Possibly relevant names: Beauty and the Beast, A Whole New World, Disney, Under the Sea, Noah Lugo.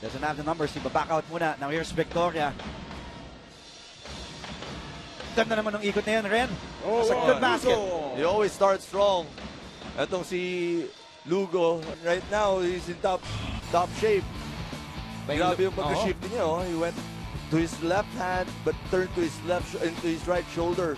Doesn't have the numbers. He back out muna. Now here's Victoria. Ganda naman ng ikot na yun, Ren. That's a good basket. He always starts strong. Etong si Lugo, right now, he's in top shape. Grabe yung pag-shift niya. He went to his left hand, but turned to his right shoulder.